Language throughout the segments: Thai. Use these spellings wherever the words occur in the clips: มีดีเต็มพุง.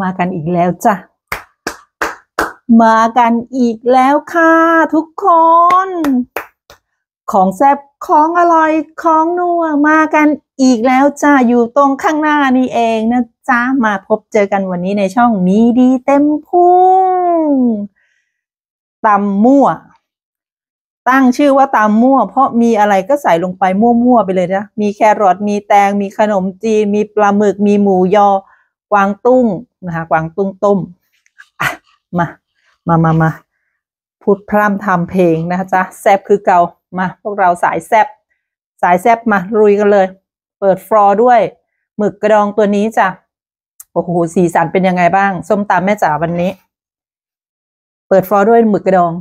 มากันอีกแล้วจ้ะมากันอีกแล้วค่ะทุกคนของแซ่บของอร่อยของนัวมากันอีกแล้วจ้ะอยู่ตรงข้างหน้านี่เองนะจ้ะมาพบเจอกันวันนี้ในช่องมีดีเต็มพุงตำมั่วตั้งชื่อว่าตำมั่วเพราะมีอะไรก็ใส่ลงไปมั่วๆไปเลยนะมีแครอทมีแตงมีขนมจีนมีปลาหมึกมีหมูยอกวางตุ้งนะคะกวางตุ้งต้มมาพูดพร่ำทำเพลงนะจ๊ะแซบคือเก่ามาพวกเราสายแซบมาลุยกันเลยเปิดฟลอร์ด้วยหมึกกระดองตัวนี้จ้ะโอ้โหสีสันเป็นยังไงบ้างส้มตำแม่จ๋าวันนี้เปิดฟลอร์ด้วยหมึกกระดอง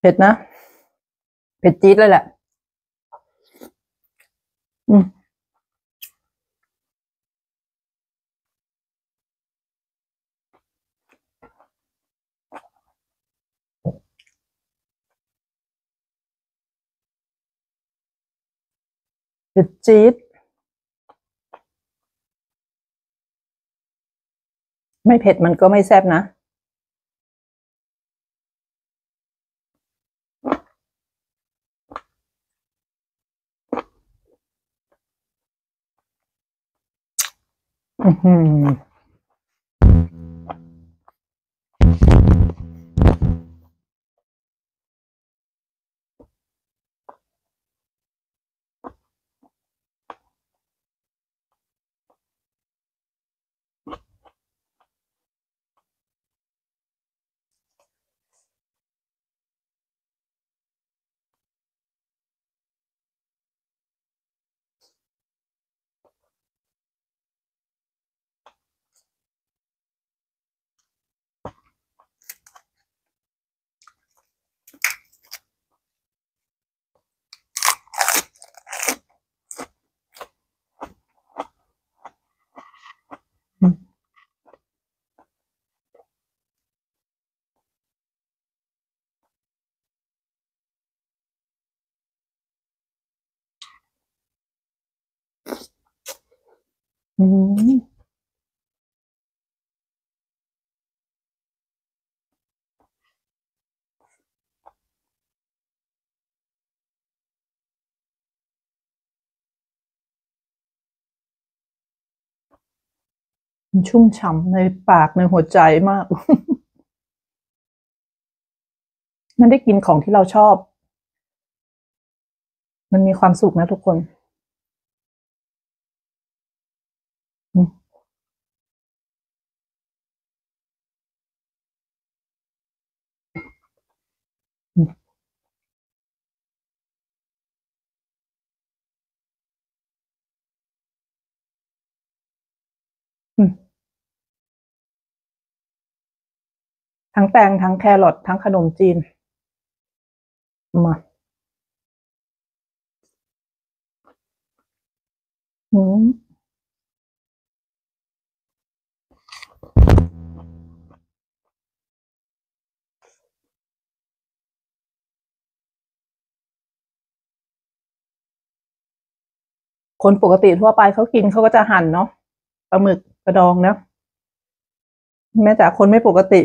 เผ็ดนะเผ็ดจี๊ดเลยแหละเผ็ดจี๊ดไม่เผ็ดมันก็ไม่แซ่บนะมันชุ่มฉ่ำในปากในหัวใจมาก มันได้กินของที่เราชอบมันมีความสุขนะทุกคนทั้งแตงทั้งแครอททั้งขนมจีนมาคนปกติทั่วไปเขากินเขาก็จะหั่นเนาะปลาหมึกกระดองนะแม้แต่คนไม่ปกติ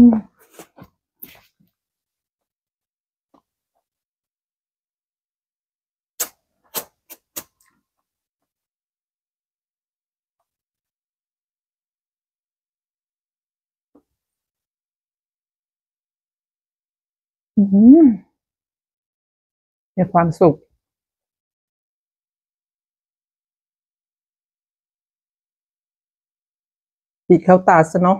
มีความสุขปิดเข้าตาซะเนาะ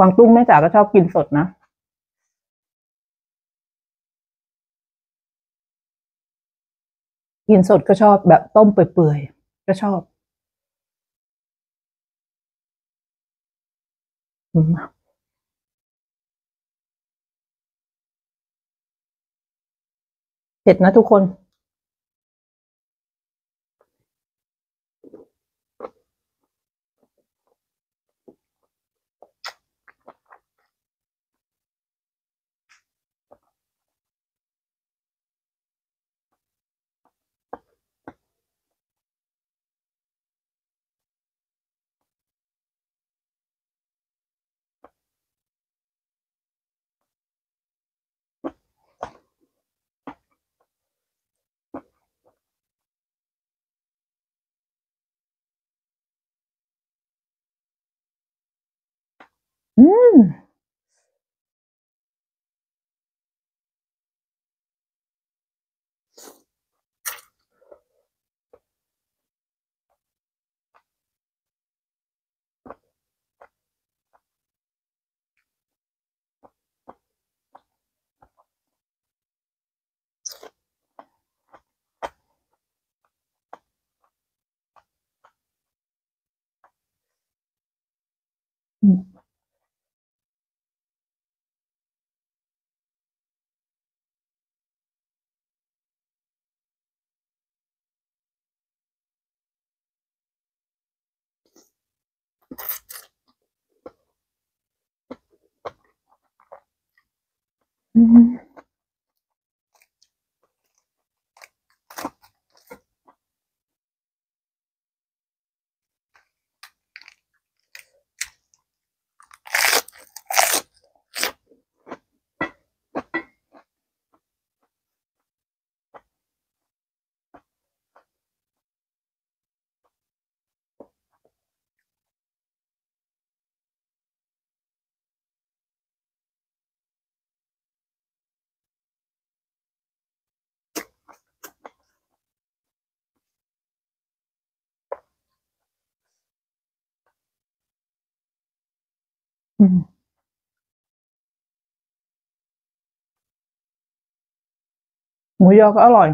กวางตุ้งแม่จ๋าก็ชอบกินสดนะกินสดก็ชอบแบบต้มเปื่อยๆก็ชอบเผ็ดนะทุกคนหมูยอก็อร่อย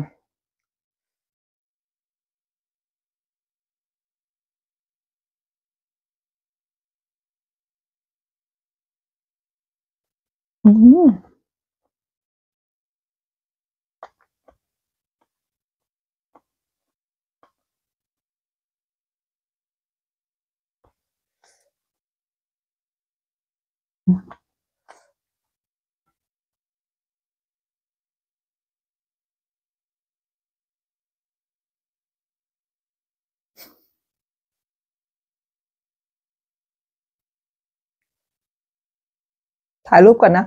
ถ่ายรูปก่อนนะ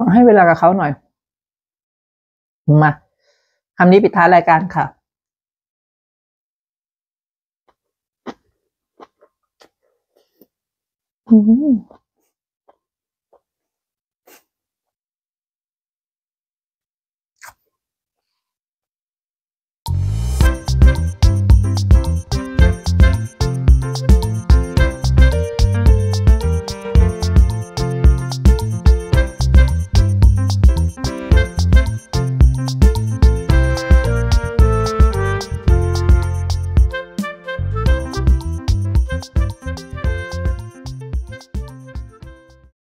ต้องให้เวลากับเขาหน่อยมาคำนี้ปิดท้ายรายการค่ะ